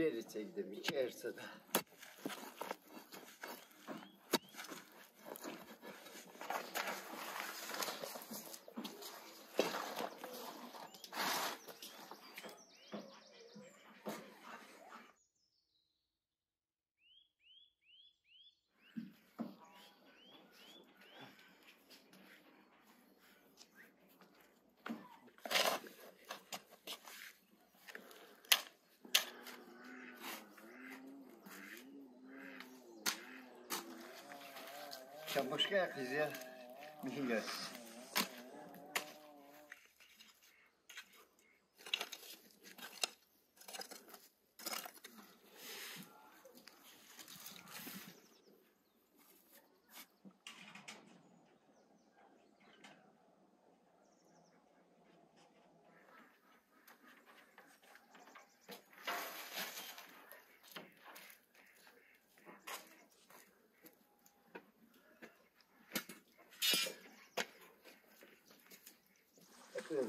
ileriseydim iki arsada. Çamışka kızı mihiler.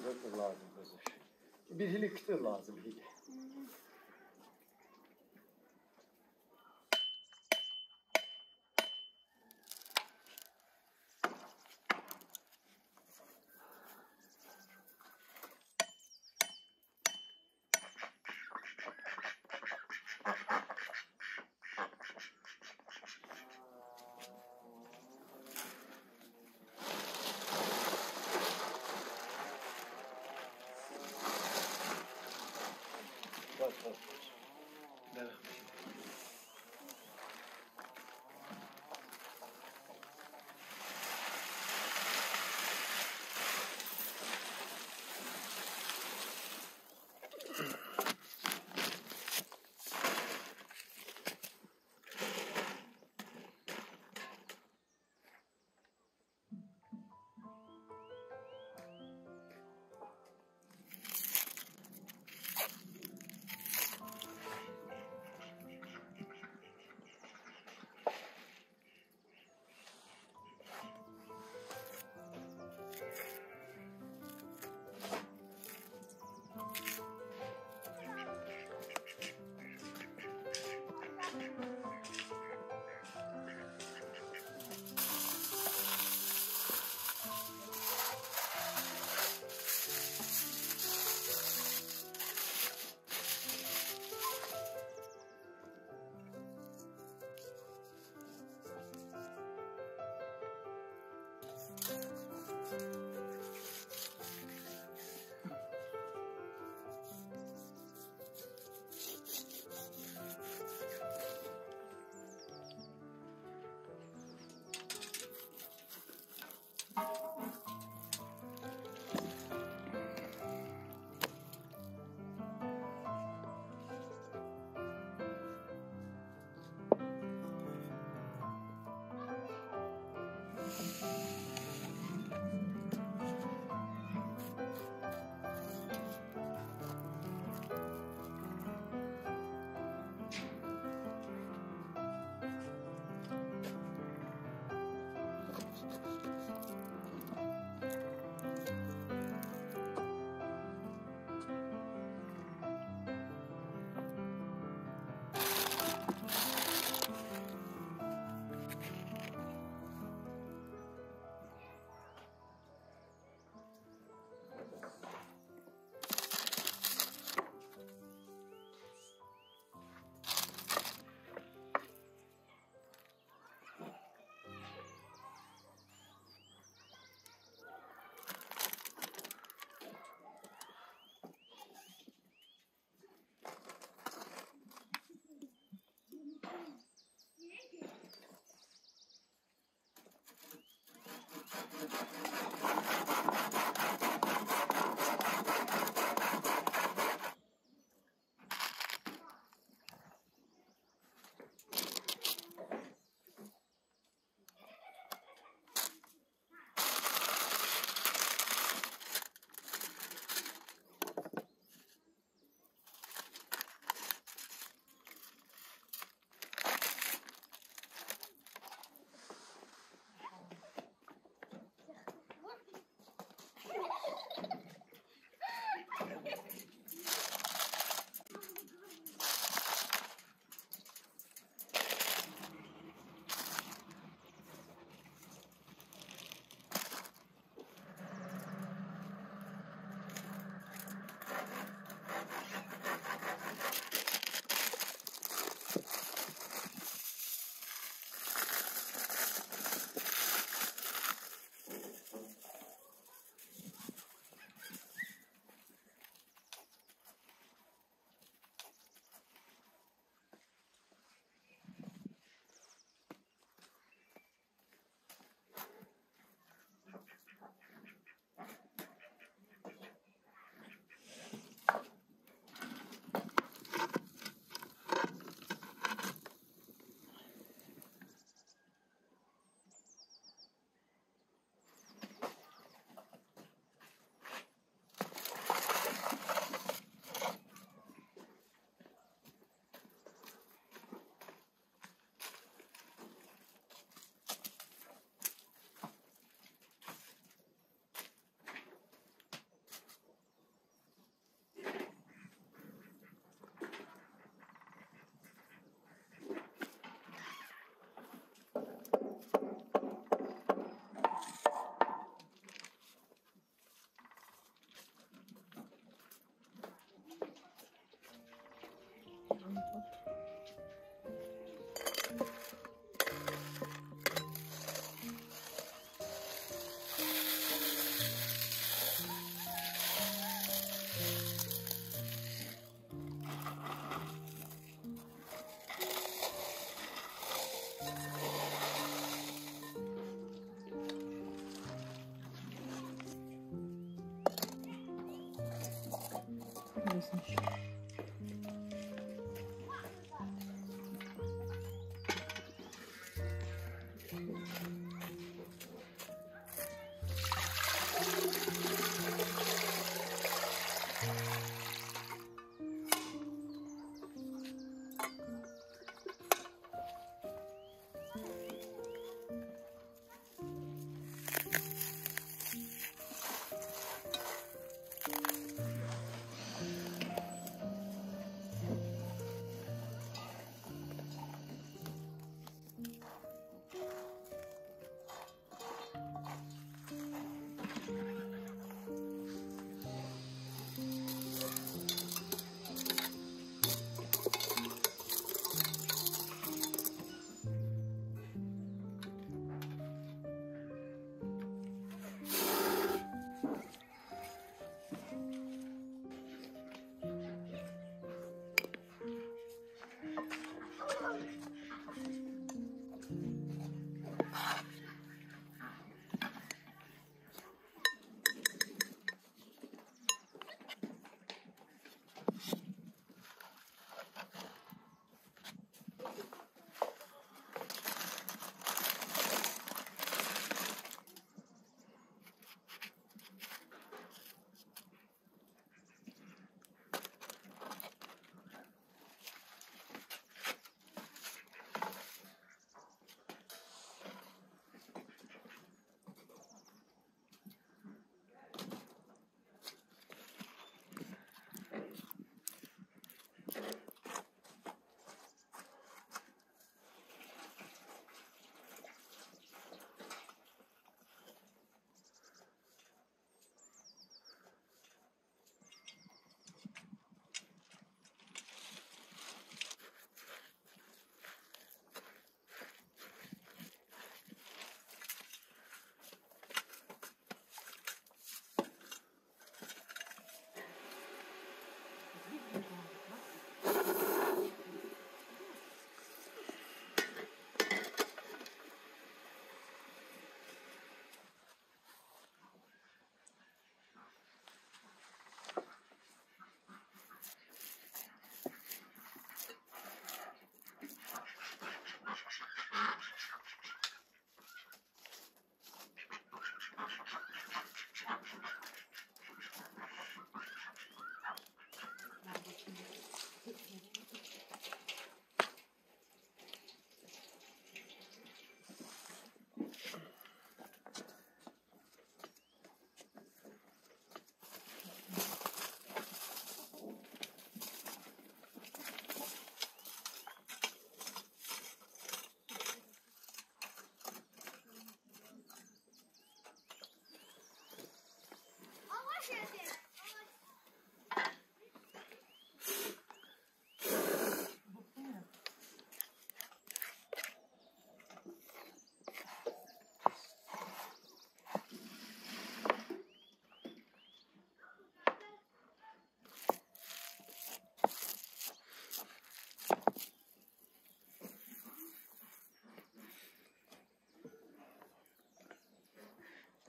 Kıtır lazım kızım. Bir hili kıtır lazım hili.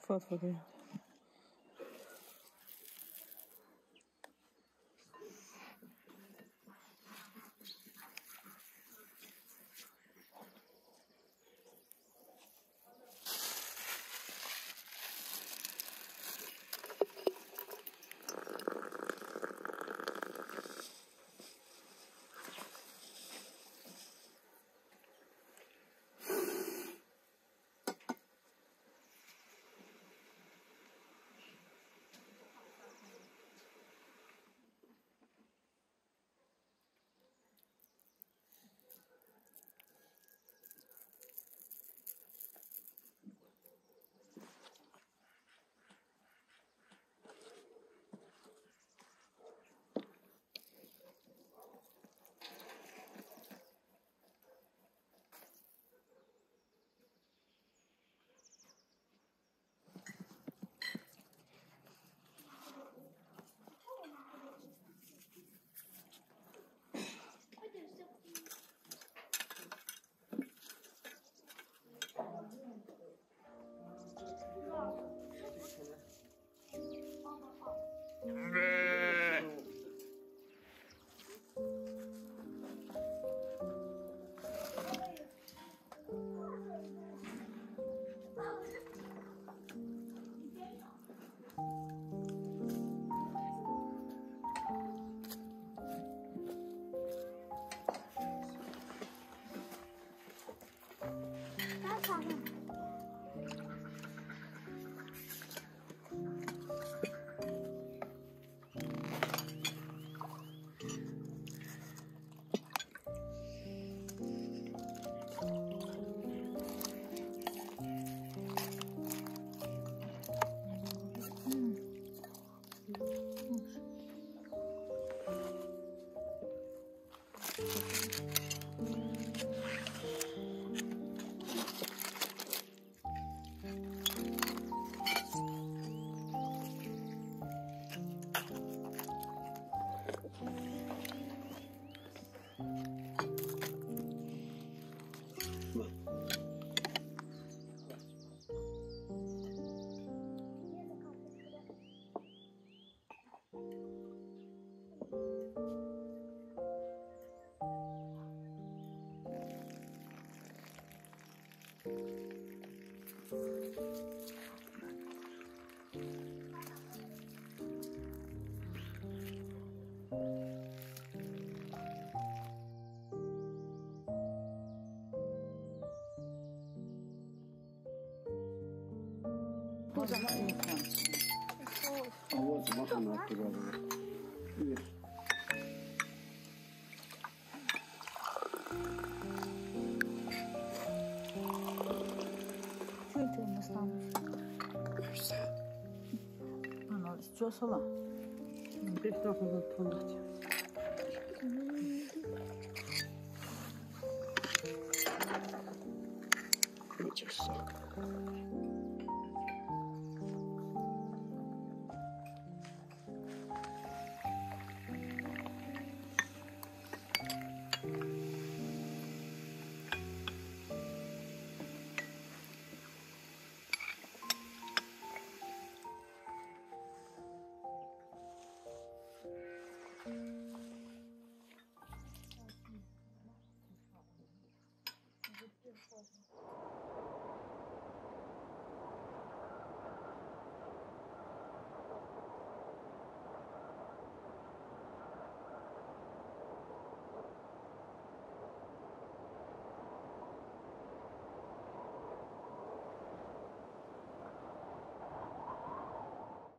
Foto bakayım. O zaman imkan. Havuz bakın artık orada. Bir. Köy tırmızdan. Güzel. Bana istiyorsa lan. Bir dakika tonlatacağım. Ne çok soğuk.